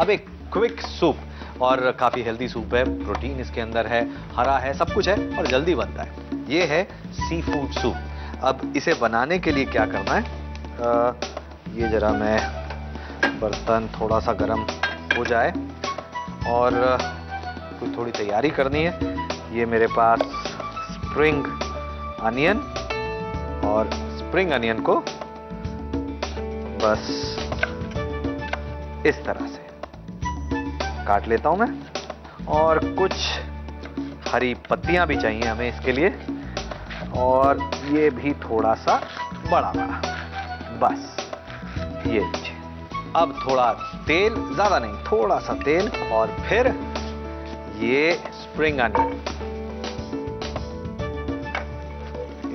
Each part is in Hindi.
अब एक क्विक सूप, और काफ़ी हेल्दी सूप है, प्रोटीन इसके अंदर है, हरा है, सब कुछ है और जल्दी बनता है। ये है सी फूड सूप। अब इसे बनाने के लिए क्या करना है, ये ज़रा मैं बर्तन थोड़ा सा गर्म हो जाए और कुछ थोड़ी तैयारी करनी है। ये मेरे पास स्प्रिंग अनियन, और स्प्रिंग अनियन को बस इस तरह से काट लेता हूं मैं, और कुछ हरी पत्तियां भी चाहिए हमें इसके लिए, और ये भी थोड़ा सा बड़ा बड़ा, बस ये। अब थोड़ा तेल, ज़्यादा नहीं, थोड़ा सा तेल, और फिर ये स्प्रिंग अनियन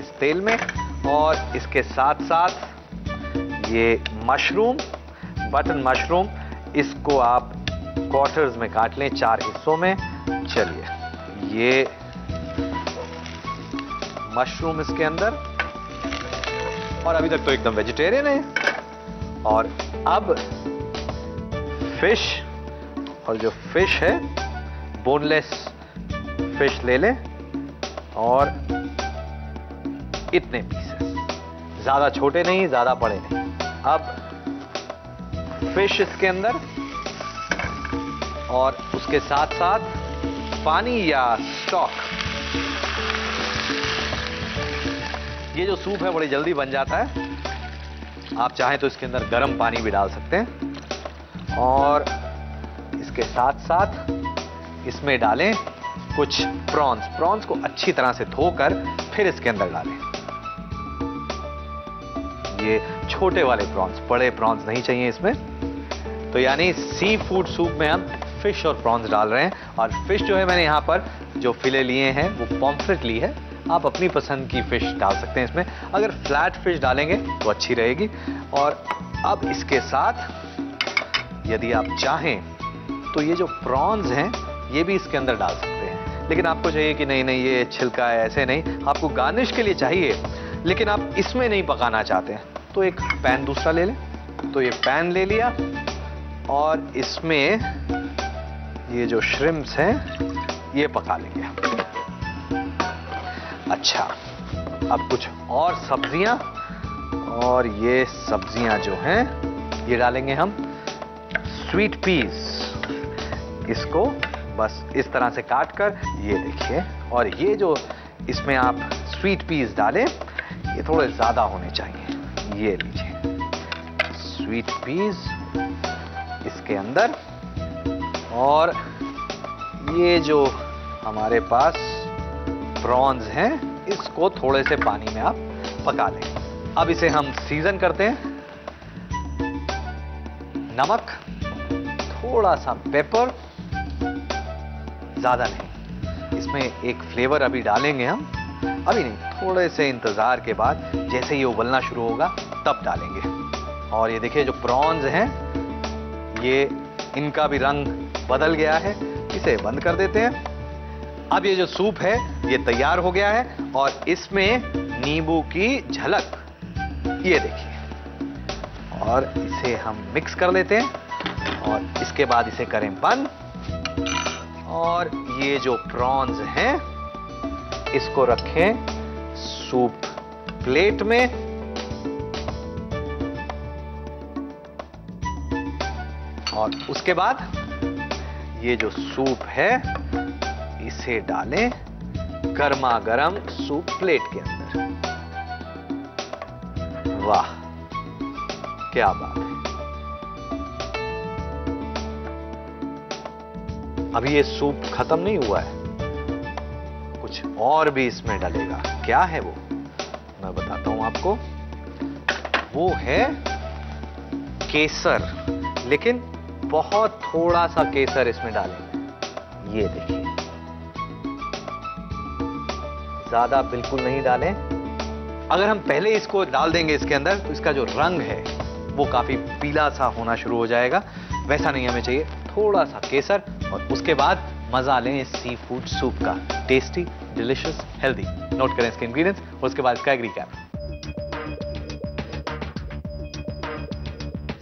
इस तेल में, और इसके साथ साथ ये मशरूम, बटन मशरूम, इसको आप क्वार्टर्स में काट लें, 4 हिस्सों में। चलिए ये मशरूम इसके अंदर, और अभी तक तो एकदम वेजिटेरियन है। और अब फिश, और जो फिश है बोनलेस फिश ले लें, और इतने पीसेस, ज़्यादा छोटे नहीं ज़्यादा बड़े नहीं। अब फिश इसके अंदर, और उसके साथ साथ पानी या स्टॉक। ये जो सूप है बड़ी जल्दी बन जाता है, आप चाहें तो इसके अंदर गर्म पानी भी डाल सकते हैं, और इसके साथ साथ इसमें डालें कुछ प्रॉन्स। प्रॉन्स को अच्छी तरह से धोकर फिर इसके अंदर डालें। ये छोटे वाले प्रॉन्स, बड़े प्रॉन्स नहीं चाहिए इसमें। तो यानी सी फूड सूप में हम फिश और प्रॉन्स डाल रहे हैं, और फिश जो है मैंने यहाँ पर जो फिले लिए हैं वो पॉम्फ्रेट ली है, आप अपनी पसंद की फिश डाल सकते हैं इसमें। अगर फ्लैट फिश डालेंगे तो अच्छी रहेगी। और अब इसके साथ यदि आप चाहें तो ये जो प्रॉन्स हैं ये भी इसके अंदर डाल सकते हैं, लेकिन आपको चाहिए कि नहीं नहीं ये छिलका है, ऐसे नहीं, आपको गार्निश के लिए चाहिए, लेकिन आप इसमें नहीं पकाना चाहते हैं तो एक पैन दूसरा ले लें। तो ये पैन ले लिया, और इसमें ये जो श्रिम्प्स हैं ये पका लेंगे। अच्छा, अब कुछ और सब्जियां, और ये सब्जियां जो हैं ये डालेंगे हम। स्वीट पीस, इसको बस इस तरह से काट कर, ये देखिए, और ये जो इसमें आप स्वीट पीस डालें ये थोड़े ज़्यादा होने चाहिए। ये लीजिए स्वीट पीस इसके अंदर, और ये जो हमारे पास प्रॉन्स हैं इसको थोड़े से पानी में आप पका लें। अब इसे हम सीजन करते हैं, नमक, थोड़ा सा पेपर, ज़्यादा नहीं, इसमें एक फ्लेवर अभी डालेंगे हम, अभी नहीं, थोड़े से इंतज़ार के बाद, जैसे ये उबलना शुरू होगा तब डालेंगे। और ये देखिए जो प्रॉन्स हैं ये, इनका भी रंग बदल गया है, इसे बंद कर देते हैं। अब ये जो सूप है ये तैयार हो गया है, और इसमें नींबू की झलक, ये देखिए, और इसे हम मिक्स कर लेते हैं, और इसके बाद इसे करें बंद, और ये जो प्रॉन्स हैं इसको रखें सूप प्लेट में। और उसके बाद ये जो सूप है इसे डालें गर्मा गर्म सूप प्लेट के अंदर। वाह क्या बात है! अभी ये सूप खत्म नहीं हुआ है, कुछ और भी इसमें डालेगा। क्या है वो मैं बताता हूं आपको, वो है केसर, लेकिन बहुत थोड़ा सा केसर इसमें डालेंगे। ये देखिए, ज़्यादा बिल्कुल नहीं डालें। अगर हम पहले इसको डाल देंगे इसके अंदर तो इसका जो रंग है वो काफ़ी पीला सा होना शुरू हो जाएगा, वैसा नहीं हमें चाहिए। थोड़ा सा केसर, और उसके बाद मज़ा लें इस सी फूड सूप का। Tasty, delicious, healthy. नोट करें इसके इंग्रीडियंट्स, और उसके बाद इसका एक recap.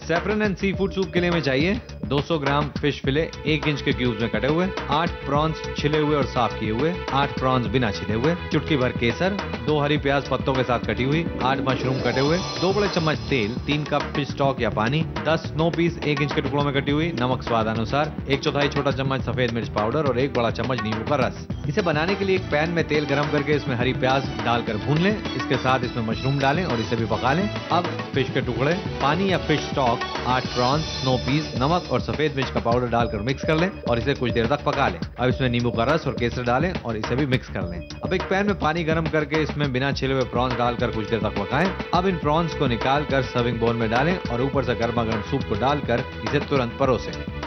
Saffron and sea food soup के लिए हमें चाहिए 200 ग्राम फिश फिले 1 इंच के क्यूब्स में कटे हुए, 8 प्रॉन्स छिले हुए और साफ किए हुए, 8 प्रॉन्स बिना छिले हुए, चुटकी भर केसर, 2 हरी प्याज पत्तों के साथ कटी हुई, 8 मशरूम कटे हुए, 2 बड़े चम्मच तेल, 3 कप फिश स्टॉक या पानी, 10 स्नो पीस 1 इंच के टुकड़ों में कटी हुई, नमक स्वाद अनुसार, 1/4 छोटा चम्मच सफेद मिर्च पाउडर और 1 बड़ा चम्मच नींबू का रस। इसे बनाने के लिए एक पैन में तेल गरम करके इसमें हरी प्याज डालकर भून लें, इसके साथ इसमें मशरूम डालें और इसे भी पका लें। अब फिश के टुकड़े, पानी या fish stock, 8 prawns, snow peas, नमक और सफेद मिर्च का पाउडर डालकर मिक्स कर लें और इसे कुछ देर तक पका लें। अब इसमें नींबू का रस और केसर डालें और इसे भी मिक्स कर लें। अब एक पैन में पानी गर्म करके इसमें बिना छिले हुए प्रॉन्स डालकर कुछ देर तक पकाएं। अब इन प्रॉन्स को निकाल कर सर्विंग बाउल में डालें और ऊपर से गर्मा गर्म सूप को डालकर इसे तुरंत परोसें।